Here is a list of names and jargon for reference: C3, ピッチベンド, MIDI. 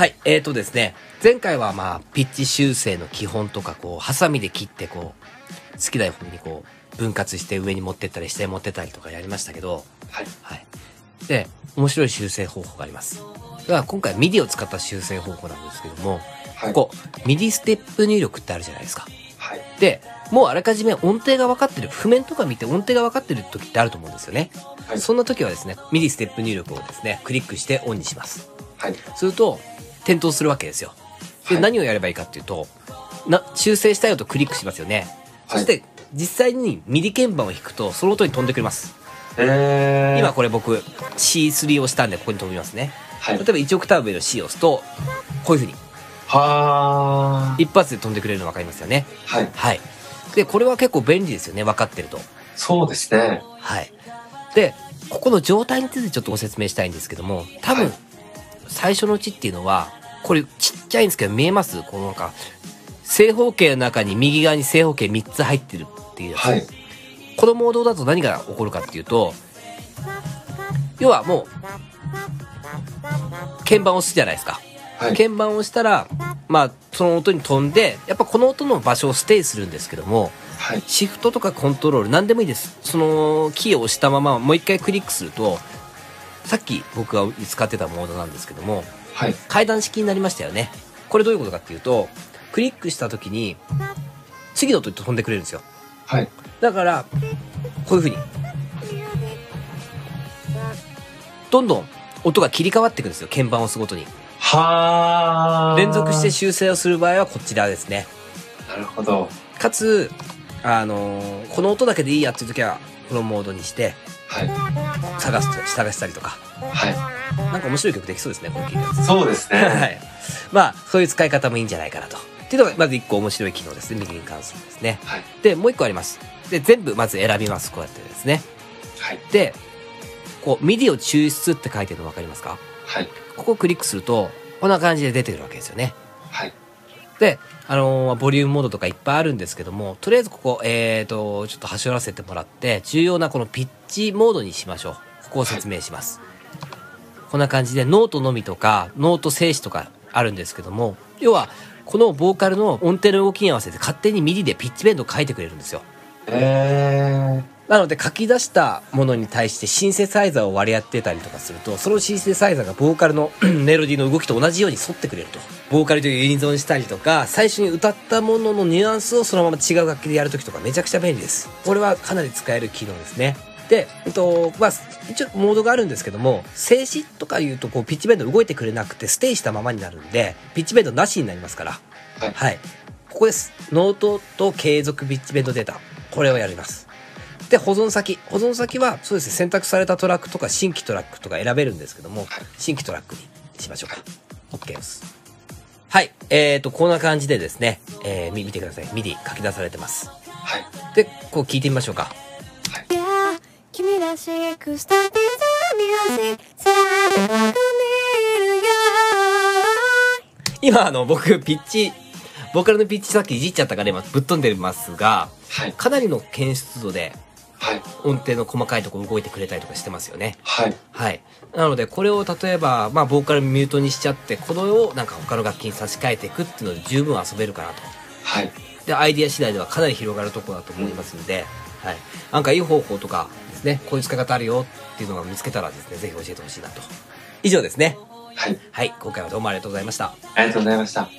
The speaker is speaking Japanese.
はい、ですね、前回はまあ、ピッチ修正の基本とか、こう、ハサミで切って、こう、好きな方にこう、分割して上に持ってったり、下に持ってったりとかやりましたけど、はい。はい。で、面白い修正方法があります。だから今回 MIDI を使った修正方法なんですけども、はい、ここ、MIDI ステップ入力ってあるじゃないですか。はい。で、もうあらかじめ音程が分かってる、譜面とか見て音程が分かってる時ってあると思うんですよね。はい。そんな時はですね、MIDI ステップ入力をですね、クリックしてオンにします。はい。すると、点灯するわけですよ。で、はい、何をやればいいかっていうと、修正したいよとクリックしますよね。はい、そして、実際にMIDI鍵盤を弾くと、その音に飛んでくれます。今これ僕、C3 をしたんで、ここに飛びますね。はい、例えば1オクターブ上の C を押すと、こういう風に。はー。一発で飛んでくれるの分かりますよね。はい。はい。で、これは結構便利ですよね、分かってると。そうですね。はい。で、ここの状態についてちょっとご説明したいんですけども、多分、はい、最初のうちっていうのは、これちっちゃいんですけど見えます？このなんか、正方形の中に右側に正方形3つ入ってるっていうやつ。はい、このモードだと何が起こるかっていうと、要はもう、鍵盤を押すじゃないですか。はい、鍵盤を押したら、まあ、その音に飛んで、やっぱこの音の場所をステイするんですけども、はい、シフトとかコントロール、何でもいいです。そのキーを押したままもう一回クリックすると、さっき僕が使ってたモードなんですけども、はい、階段式になりましたよね。これどういうことかっていうと、クリックした時に次の音に飛んでくれるんですよ。はい、だからこういう風にどんどん音が切り替わっていくんですよ、鍵盤を押すごとに。はー。連続して修正をする場合はこちらですね。なるほど。かつこの音だけでいいやっていう時はこのモードにして。はい、探したりとか、はい、なんか面白い曲できそうですね、この機能。そうですね。はい。まあ、そういう使い方もいいんじゃないかなと。っていうのが、まず1個面白い機能ですね、右に関するですね。はい、で、もう1個あります。で、全部まず選びます、こうやってですね。はい、で、こう、MIDI を抽出って書いてるの分かりますか？はい。ここをクリックすると、こんな感じで出てくるわけですよね。はい。で、ボリュームモードとかいっぱいあるんですけども、とりあえずここ、ちょっと端折らせてもらって、重要なこのピッチモードにしましょう。ここを説明します。はい、こんな感じで、ノートのみとか、ノート静止とかあるんですけども、要は、このボーカルの音程の動きに合わせて勝手にMIDIでピッチベンドを書いてくれるんですよ。なので、書き出したものに対してシンセサイザーを割り当てたりとかすると、そのシンセサイザーがボーカルのメロディーの動きと同じように沿ってくれると。ボーカルというユニゾンしたりとか、最初に歌ったもののニュアンスをそのまま違う楽器でやるときとかめちゃくちゃ便利です。これはかなり使える機能ですね。で、まあ、一応モードがあるんですけども、静止とか言うとこうピッチベンド動いてくれなくてステイしたままになるんで、ピッチベンドなしになりますから。はい。はい、ここです。ノートと継続ピッチベンドデータ。これをやります。で、保存先。保存先は、そうですね、選択されたトラックとか新規トラックとか選べるんですけども、はい、新規トラックにしましょうか。OK です。はい。こんな感じでですね、見てください。MIDI 書き出されてます。はい。で、こう聞いてみましょうか。はい。君らしくしたデザミュージックさあ、今、僕、ボーカルのピッチさっきいじっちゃったから今、ぶっ飛んでますが、はい、かなりの検出度で、はい、音程の細かいとこ動いてくれたりとかしてますよね。はい。はい。なので、これを例えば、まあ、ボーカルミュートにしちゃって、これをなんか他の楽器に差し替えていくっていうので十分遊べるかなと。はい。で、アイディア次第ではかなり広がるとこだと思いますので、うん、はい。なんかいい方法とかですね、こういう使い方あるよっていうのが見つけたらですね、ぜひ教えてほしいなと。以上ですね。はい。はい。今回はどうもありがとうございました。ありがとうございました。